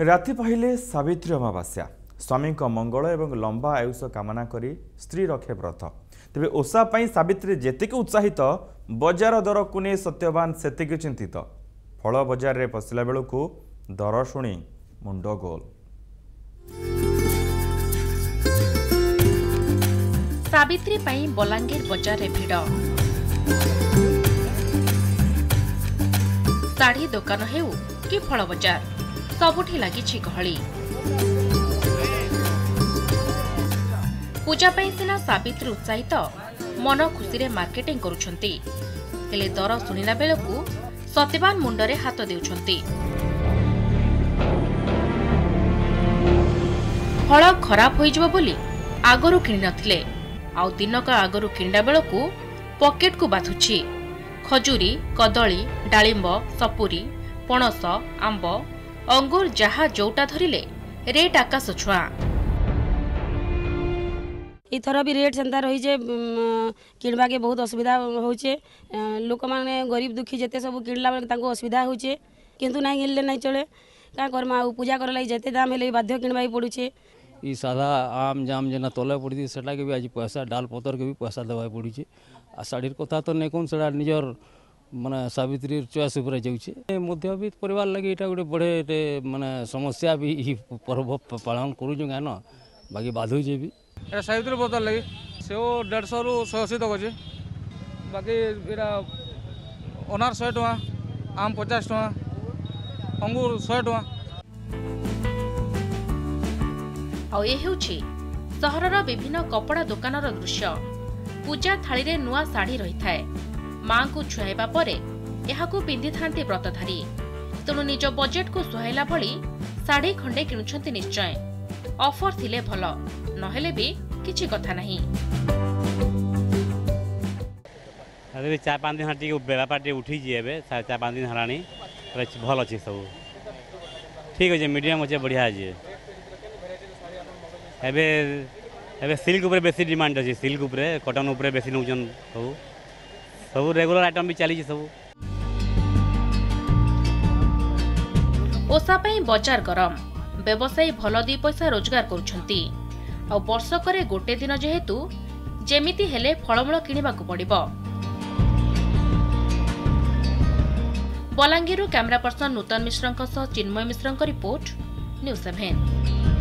राति पहिले सावित्री अमावास्या स्वामी मंगल एवं लंबा आयुष कामना करी स्त्री रखे व्रत तेबे ओसा पई सावित्री जेतिक उत्साहित बजार दर को नहीं सत्यवान सेतिक चिंतित फल बजार में पशिला बेलू दर शुणी मुंड गोल। सावित्री पई बलांगीर बजार रे भिड़ साड़ी दुकान हेउ कि फल बजार सबुठी लगी गहली पूजा सिना सावित्री उत्साहित मन खुशी रे मार्केटिंग करुछंती हेले दर सुनिला बेलकू सत्यवान मुंडरे हाथ देउछंती फल खराब होइजबो बोली आगरु किनि नथिले आउ दिनका आगरु किंडा बेलकू पॉकेट को बाथुची खजुरी कदली डालिंब सपुरी पणस आंब अंगूर जहा जोटा धरिले रेट आकाश छुआ इथर भी रेट सेंता रही जे किणवा के बहुत असुविधा होचे लोक माने गरीब दुखी जेते सब किणला माने तांको असुविधा होचे किंतु नाही किणले नाही चले का करमा पूजा करले जेते दाम हेले बाध्य किणवाई पडुचे ई सादा आम जाम जेना तोले पडुती सेटा के भी आज पैसा डाल पतर के भी पैसा देवाई पडुचे आ साडीर कथा तो नै कोन सेडा निजर माने सावित्री चॉइस ऊपर जाउचे मध्यवित्त परिवार लागि एटा गोटे बडे माने समस्या भी ई पर्व पालन करू जो गाना बाकी बाधो जे भी ए सावित्री बोतल लागि सेओ 150 रु 180 तक जे बाकी एरा ओनर 100 टका आम 50 टका अंगूर 100 टका आ ए हेउची शहरर विभिन्न कपड़ा दुकानर दृश्य पूजा थाली रे नुवा साड़ी रही थाए माँ को छुआइबा परे यहाकू पिंधि थांते व्रतधारी तेणु निज बजेट को सुहाइला भली साड़ी खंडे किणुछंती निश्चय ऑफर थिले भल नहेले भी किछि कथा नाही अरे 4-5 दिन हाटी व्यापार टे उठी जेबे 4-5 दिन हरानी भल अछि सब ठीक अछि मीडियम अछि बढ़िया अछि एबे एबे सिल्क ऊपर बेसी डिमांड अछि सिल्क ऊपर कॉटन ऊपर बेसी नउछन सब सब रेगुलर आइटम भी चली सब ओसा पई बजार गरम व्यवसायी भल दी पैसा रोजगार करुछंती आ वर्षक रे गोटे दिन जेहेतु जेमिति हेले फलमूल किणवाक पड़िबो। बलांगीरु कैमरा पर्सन नूतन मिश्रंक सह चिन्मय मिश्रंक रिपोर्ट न्यूज़ 7।